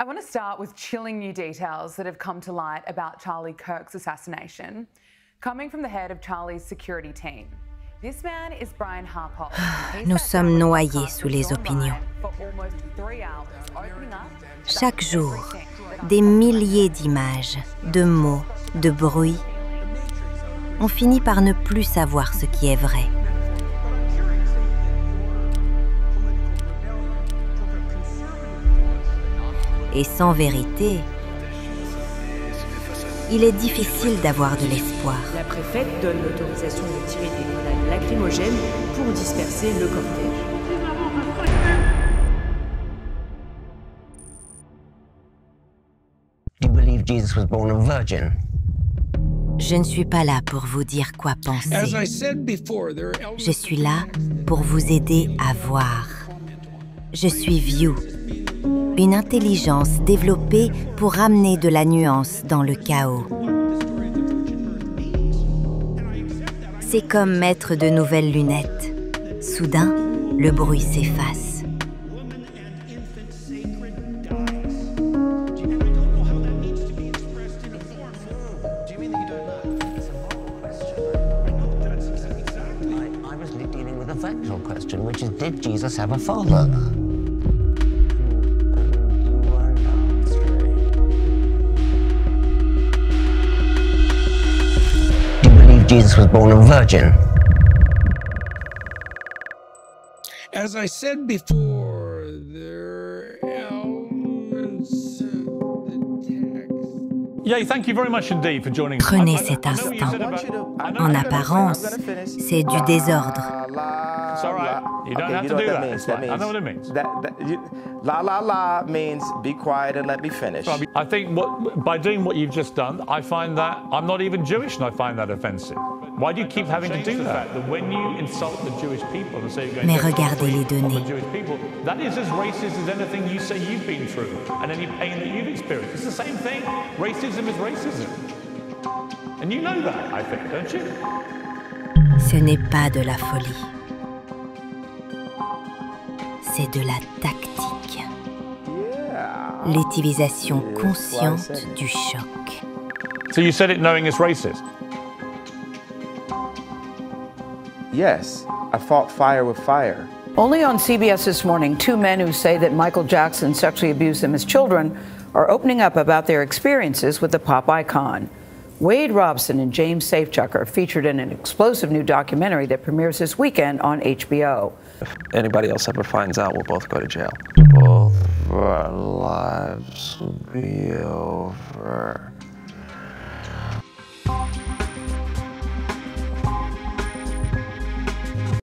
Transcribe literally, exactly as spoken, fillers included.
I want to start with chilling new details that have come to light about Charlie Kirk's assassination, coming from the head of Charlie's security team. This man is Brian Harpold. Nous sommes noyés sous les opinions. Chaque jour, des milliers d'images, de mots, de bruits. On finit par ne plus savoir ce qui est vrai. Et sans vérité, il est difficile d'avoir de l'espoir. La préfète donne l'autorisation de tirer des grenades lacrymogènes pour disperser le cortège. You believe Jesus was born a virgin? Je ne suis pas là pour vous dire quoi penser. Je suis là pour vous aider à voir. Je suis View, une intelligence développée pour amener de la nuance dans le chaos. C'est comme mettre de nouvelles lunettes. Soudain, le bruit s'efface. Jesus was born a virgin. As I said before, there are elements of the text. Yeah, thank you very much indeed for joining us. Prenez cet instant. En apparence, c'est du désordre. It's all right. You don't okay, have you to know do that. That, means, that right. means, I know what it means. That, that, you, la la la means be quiet and let me finish. I think what, by doing what you've just done, I find that I'm not even Jewish, and I find that offensive. Why do you keep having to do that? That when you insult the Jewish people and say you're going to the Jewish people, that is as racist as anything you say you've been through and any pain that you've experienced. It's the same thing. Racism is racism, and you know that, I think, don't you? Ce n'est pas de la folie. C'est de la tactique, l'utilisation consciente du choc. So you said it knowing it's racist? Yes, I fought fire with fire. Only on C B S This Morning, two men who say that Michael Jackson sexually abused them as children are opening up about their experiences with the pop icon. Wade Robson and James Safechuck are featured in an explosive new documentary that premieres this weekend on H B O. If anybody else ever finds out, we'll both go to jail. Both of our lives will be over.